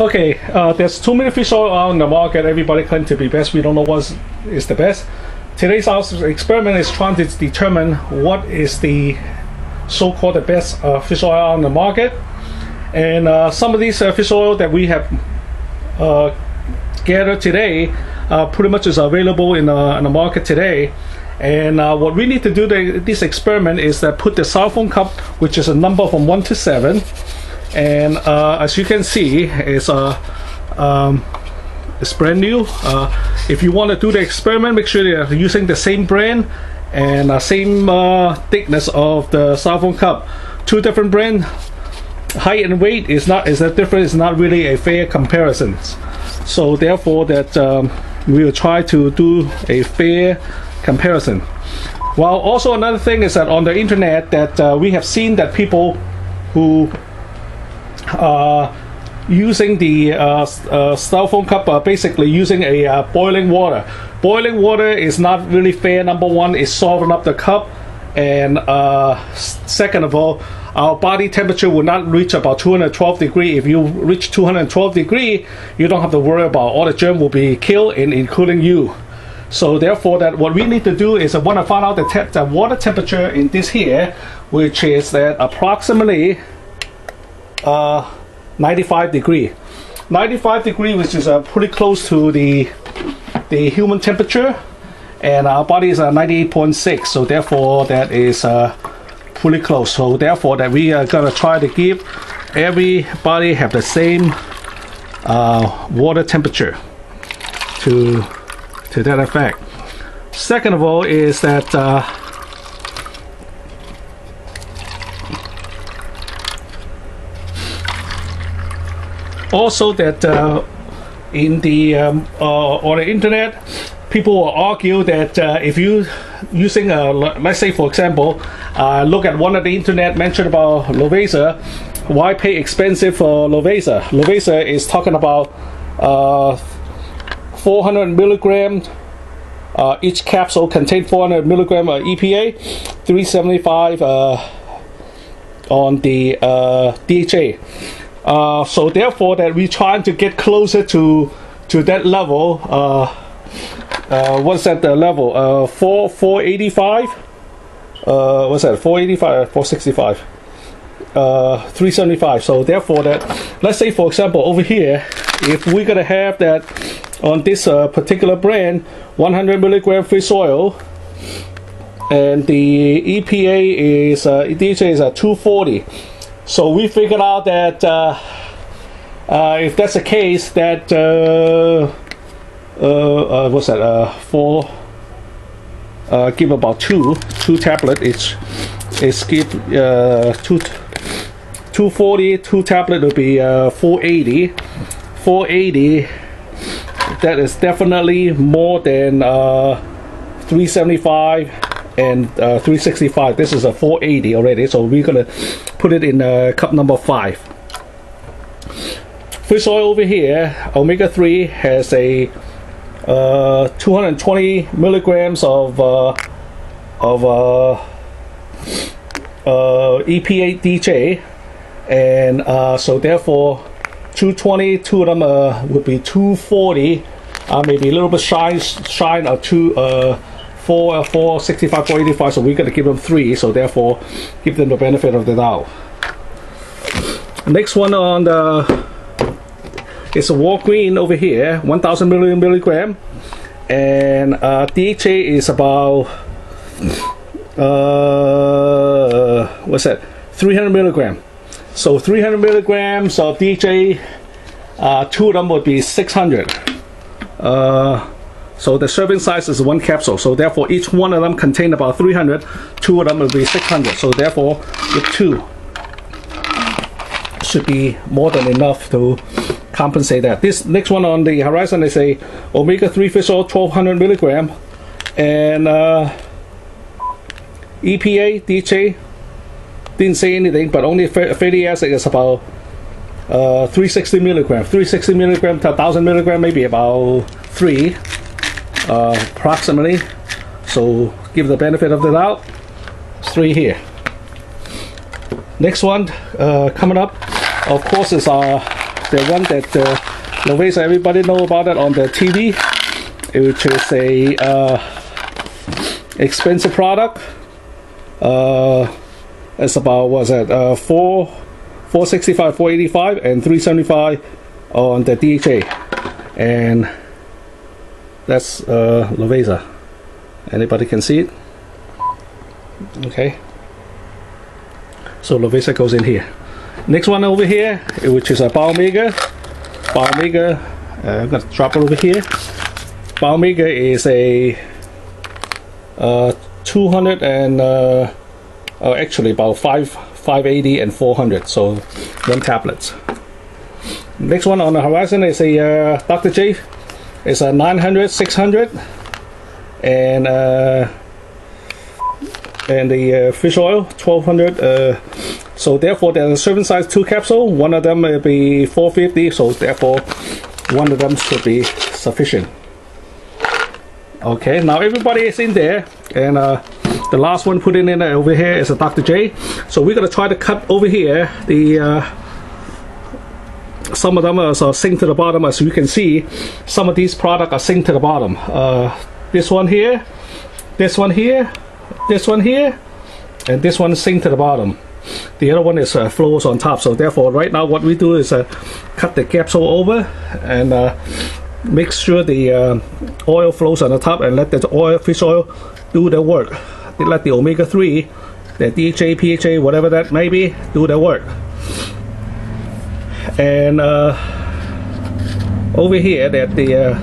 Okay, there's too many fish oil on the market. Everybody claims to be best. We don't know what is the best. Today's our experiment is trying to determine what is the so-called the best fish oil on the market. And some of these fish oil that we have gathered today pretty much is available in the market today. And what we need to do this experiment is that put the styrofoam cup, which is a number from 1 to 7, and as you can see, it's brand new. If you want to do the experiment, make sure you're using the same brand and same thickness of the styrofoam cup. Two different brands, height and weight is not really a fair comparison. So therefore, that we will try to do a fair comparison. Well, also another thing is that on the internet that we have seen that people who are using the styrofoam cup are basically using a boiling water. Boiling water is not really fair. Number one, it's solving up the cup, and second of all, our body temperature will not reach about 212 degrees. If you reach 212 degrees, you don't have to worry about all the germ will be killed, and including you. So therefore, that what we need to do is I want to find out the water temperature in this here, which is that approximately 95 degree. 95 degree, which is pretty close to the human temperature, and our body is 98.6. So therefore, that is pretty close. So therefore, that we are gonna try to give everybody have the same water temperature to that effect. Second of all is that also that in the on the internet, people will argue that if you using a, let's say for example, look at one of the internet mentioned about Lovaza. Why pay expensive for Lovaza? Lovaza is talking about 400 milligrams each capsule contain 400 milligram EPA, 375 on the DHA. So therefore, that we're trying to get closer to that level. What's that the level? 485. What's that? 485. 465. 375. So therefore, that let's say for example over here, if we're gonna have that on this particular brand, 100 milligram fish oil, and the EPA is DHA is 240. So we figured out that if that's the case, that what's that? Give about two tablet each. It's give 240. Two tablet would be 480. 480. That is definitely more than 375 and 365. This is a 480 already, so we're gonna put it in cup number 5. Fish oil over here, Omega 3, has a 220 milligrams of EPA DHA, and so therefore 220, two of them would be 240, maybe a little bit shy of 465, 485, so we're going to give them 3, so therefore give them the benefit of the doubt. Next one on the is a Walgreen over here, 1000 milligram, and DHA is about, what's that, 300 milligram. So 300 milligrams of DHA, two of them would be 600. So the serving size is 1 capsule. So therefore, each one of them contain about 300. Two of them would be 600. So therefore, the 2 should be more than enough to compensate that. This next one on the horizon is a Omega 3 fish oil, 1200 milligram, and EPA, DHA. Didn't say anything, but only fatty acid is about 360 milligram. 360 milligram to 1000 milligram, maybe about 3 approximately. So give the benefit of the doubt. 3 here. Next one coming up, of course, is our the one that Lovaza, everybody know about it on the TV, which is a expensive product. It's about, what's that, $465, $485 and $375 on the DHA, and that's Lovaza. Anybody can see it? Okay, so Lovaza goes in here. Next one over here, which is a Balmega. Balmega, I'm gonna drop it over here. Balmega is a 200 and actually about 580 and 400, so them tablets. Next one on the horizon is a Dr. J. It's a 900, 600, and the fish oil 1200. So therefore, there's a serving size 2 capsule. One of them will be 450. So therefore, one of them should be sufficient. Okay, now everybody is in there, and the last one put in there over here is a Dr. J. So we're gonna try to cut over here. The some of them are sink to the bottom, as you can see. Some of these products are sink to the bottom. This one here, this one here, this one here, and this one sink to the bottom. The other one is flows on top. So therefore, right now what we do is cut the capsule over and make sure the oil flows on the top, and let the oil, fish oil, do their work. They let the omega 3, the DHA, PHA, whatever that may be, do their work. And over here, that the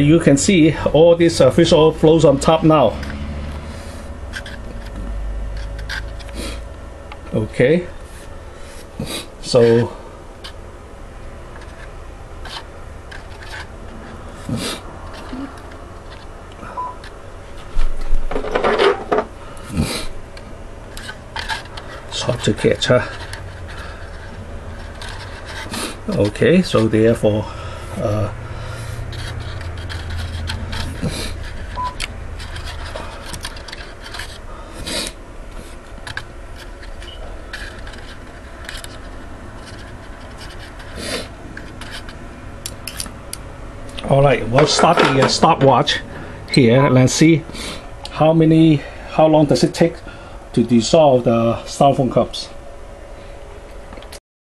you can see all this fish oil flows on top now. Okay, so it's hard to catch, huh? Okay, so therefore alright, we'll start the stopwatch here. Let's see how long does it take to dissolve the styrofoam cups.